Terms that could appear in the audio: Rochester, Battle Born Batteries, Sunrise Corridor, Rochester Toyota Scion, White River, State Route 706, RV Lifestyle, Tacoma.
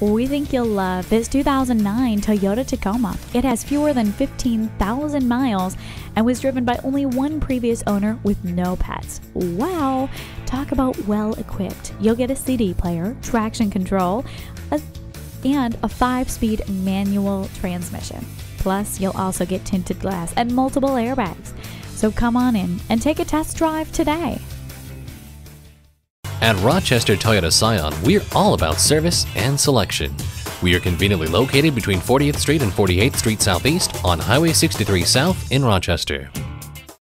We think you'll love this 2009 Toyota Tacoma. It has fewer than 15,000 miles and was driven by only one previous owner with no pets. Wow! Talk about well equipped. You'll get a CD player, traction control, and a 5-speed manual transmission. Plus, you'll also get tinted glass and multiple airbags. So come on in and take a test drive today. At Rochester Toyota Scion, we're all about service and selection. We are conveniently located between 40th Street and 48th Street Southeast on Highway 63 South in Rochester.